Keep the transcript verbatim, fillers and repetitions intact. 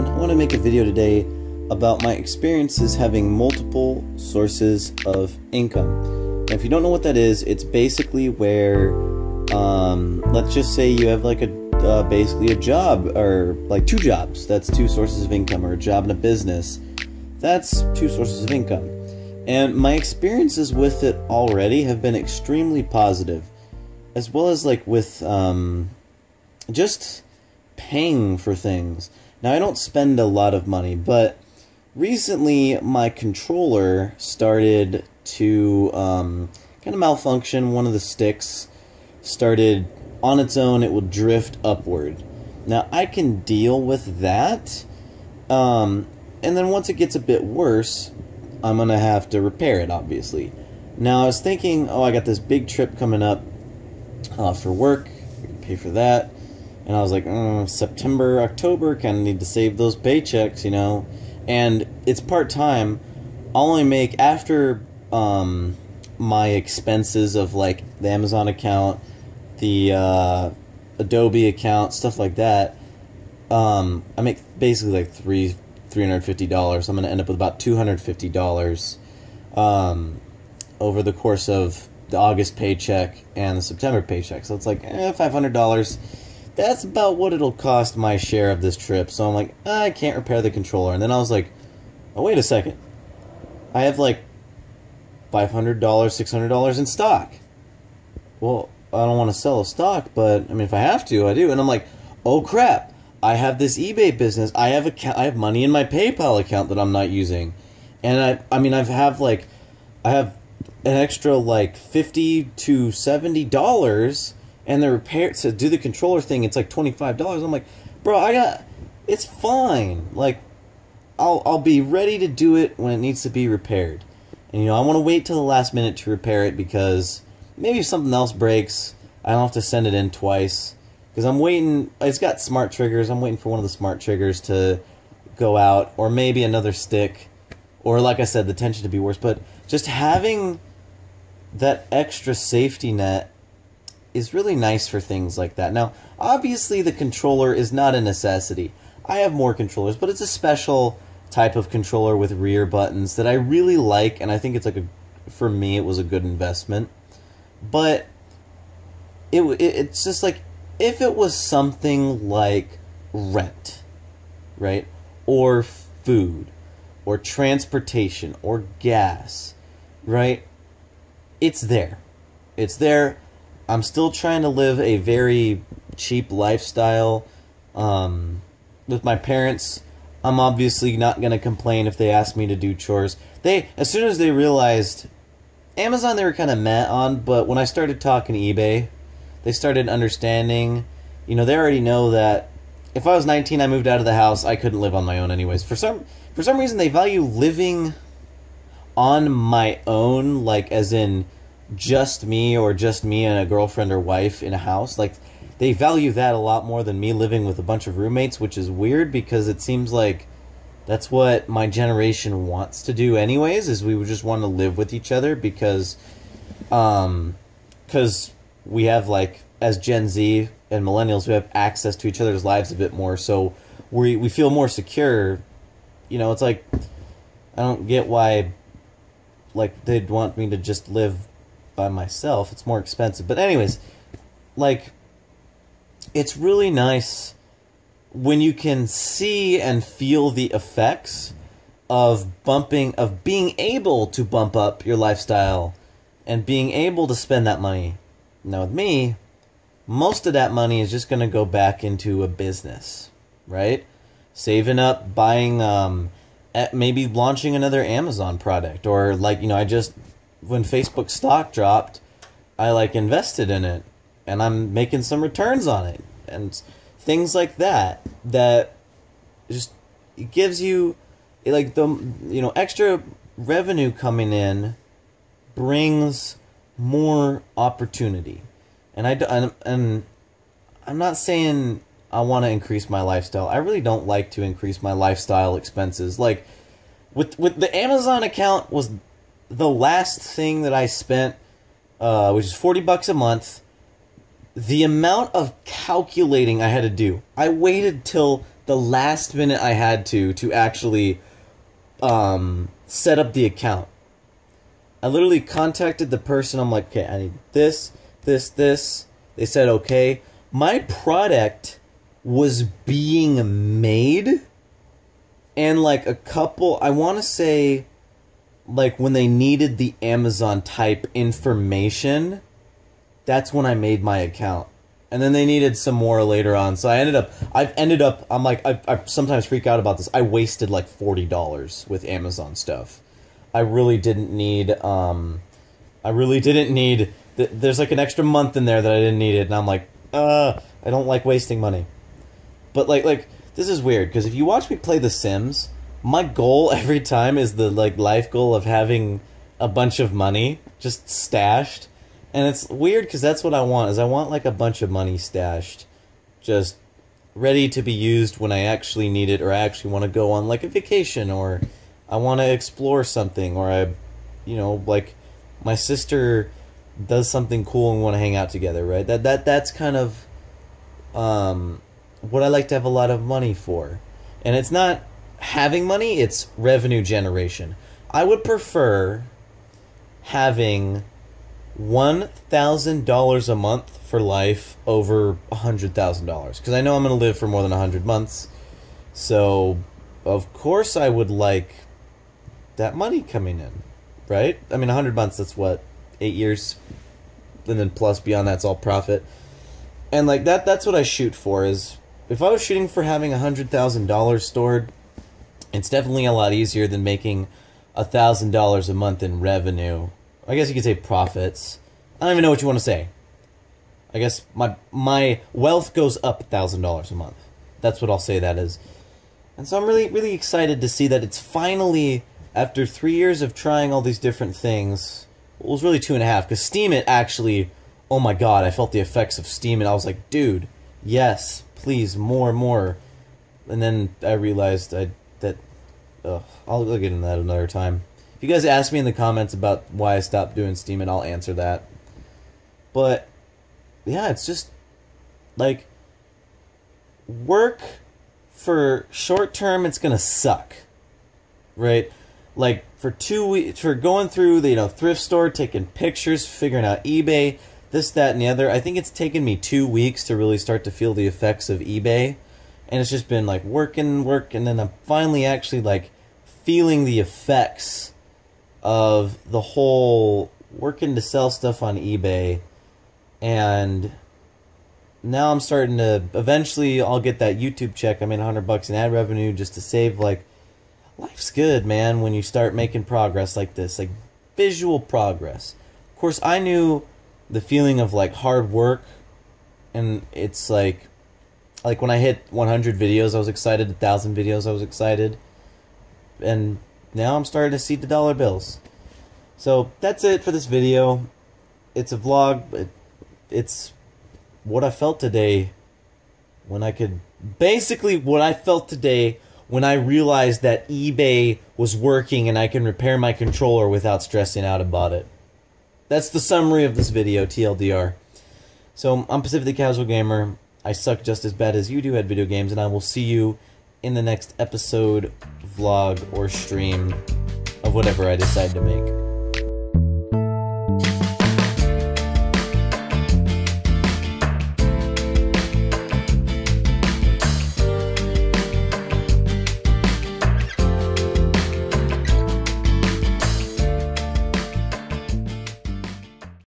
everyone. I want to make a video today about my experiences having multiple sources of income. Now, if you don't know what that is, it's basically where, um, let's just say you have like a uh, basically a job, or like two jobs. That's two sources of income, or a job and a business. That's two sources of income. And my experiences with it already have been extremely positive, as well as like with um, just paying for things. Now, I don't spend a lot of money, but recently my controller started to um, kind of malfunction. One of the sticks started on its own, it will drift upward. Now, I can deal with that. Um, and then once it gets a bit worse, I'm going to have to repair it, obviously. Now, I was thinking, oh, I got this big trip coming up uh, for work. I can pay for that. And I was like, mm, September, October, kind of need to save those paychecks, you know. And it's part-time. I'll only make, after um, my expenses of, like, the Amazon account, the uh, Adobe account, stuff like that, um, I make basically like three three hundred fifty dollars. I'm gonna end up with about two hundred fifty dollars um, over the course of the August paycheck and the September paycheck. So it's like eh, five hundred dollars. That's about what it'll cost my share of this trip. So I'm like, I can't repair the controller. And then I was like, oh, wait a second, I have like five hundred dollars, six hundred dollars in stock. Well, I don't want to sell a stock, but I mean, if I have to, I do. And I'm like, oh crap, I have this eBay business. I have a, I have money in my PayPal account that I'm not using. And I I mean, I've have like, I have an extra like fifty to seventy dollars, and the repair to do the controller thing, it's like twenty-five dollars. I'm like, bro, I got, it's fine. Like, I'll, I'll be ready to do it when it needs to be repaired. And you know, I want to wait till the last minute to repair it, because maybe if something else breaks, I don't have to send it in twice. Because I'm waiting, it's got smart triggers, I'm waiting for one of the smart triggers to go out, or maybe another stick, or like I said, the tension to be worse. But just having that extra safety net is really nice for things like that. Now, obviously the controller is not a necessity. I have more controllers, but it's a special type of controller with rear buttons that I really like, and I think it's like a, for me, it was a good investment. But it, it it's just like, if it was something like rent, right, or food, or transportation, or gas, right, it's there. It's there. I'm still trying to live a very cheap lifestyle um, with my parents. I'm obviously not going to complain if they ask me to do chores. They, as soon as they realized Amazon, they were kind of meh on, but when I started talking eBay, they started understanding. You know, they already know that if I was nineteen, I moved out of the house, I couldn't live on my own anyways. For some for some reason, they value living on my own, like as in just me, or just me and a girlfriend or wife in a house. Like, they value that a lot more than me living with a bunch of roommates, which is weird, because it seems like that's what my generation wants to do anyways, is we would just want to live with each other, because um, 'cause we have, like, as Gen Z and millennials, we have access to each other's lives a bit more, so we, we feel more secure. You know, it's like, I don't get why, like, they'd want me to just live by myself. It's more expensive. But anyways, like, it's really nice when you can see and feel the effects of bumping, of being able to bump up your lifestyle and being able to spend that money. Now with me, most of that money is just going to go back into a business, right? Saving up, buying, um, at maybe launching another Amazon product, or like, you know, I just, when Facebook stock dropped, I like invested in it, and I'm making some returns on it, and things like that, that just gives you, like, the, you know, extra revenue coming in brings more opportunity. And I, and, and I'm not saying I want to increase my lifestyle. I really don't like to increase my lifestyle expenses. Like, with, with the Amazon account was the last thing that I spent, uh, which is forty bucks a month. The amount of calculating I had to do, I waited till the last minute I had to to actually um, set up the account. I literally contacted the person. I'm like, okay, I need this, this, this. They said, okay. My product was being made, and like a couple, I want to say, like when they needed the Amazon type information, that's when I made my account. And then they needed some more later on. So I ended up, I've ended up, I'm like, I, I sometimes freak out about this. I wasted like forty dollars with Amazon stuff. I really didn't need, um, I really didn't need, th there's like an extra month in there that I didn't need it. And I'm like, uh, I don't like wasting money. But like, like, this is weird. Because if you watch me play The Sims, my goal every time is the like life goal of having a bunch of money just stashed. And it's weird because that's what I want, is I want like a bunch of money stashed, just ready to be used when I actually need it, or I actually want to go on like a vacation, or I want to explore something, or I, you know, like my sister does something cool and we want to hang out together, right? That, that, that's kind of um, what I like to have a lot of money for. And it's not having money, it's revenue generation. I would prefer having one thousand dollars a month for life over one hundred thousand dollars, because I know I'm going to live for more than one hundred months, so of course I would like that money coming in, right? I mean, one hundred months, that's what, eight years, and then plus beyond that's all profit. And like that, that's what I shoot for. Is if I was shooting for having one hundred thousand dollars stored, it's definitely a lot easier than making one thousand dollars a month in revenue. I guess you could say profits. I don't even know what you want to say. I guess my my wealth goes up one thousand dollars a month. That's what I'll say that is. And so I'm really, really excited to see that it's finally, after three years of trying all these different things, it was really two and a half, because Steemit actually, oh my god, I felt the effects of Steemit. I was like, dude, yes, please, more, more. And then I realized I that, ugh, I'll get into that another time. If you guys ask me in the comments about why I stopped doing Steemit, I'll answer that. But yeah, it's just like work for short term, it's gonna suck, right? Like for two weeks, for going through the, you know, thrift store, taking pictures, figuring out eBay, this, that, and the other. I think it's taken me two weeks to really start to feel the effects of eBay, and it's just been like working, work, and then I'm finally actually like feeling the effects of the whole working to sell stuff on eBay. And now I'm starting to, eventually I'll get that YouTube check. I made one hundred bucks in ad revenue just to save. Like, life's good, man, when you start making progress like this, like visual progress. Of course, I knew the feeling of like hard work, and it's like, like when I hit one hundred videos, I was excited. one thousand videos, I was excited. And now I'm starting to see the dollar bills. So that's it for this video. It's a vlog, but it's what I felt today when I could, basically what I felt today when I realized that eBay was working and I can repair my controller without stressing out about it. That's the summary of this video, T L D R. So I'm Pacific the Casual Gamer. I suck just as bad as you do at video games, and I will see you in the next episode, vlog, or stream of whatever I decide to make.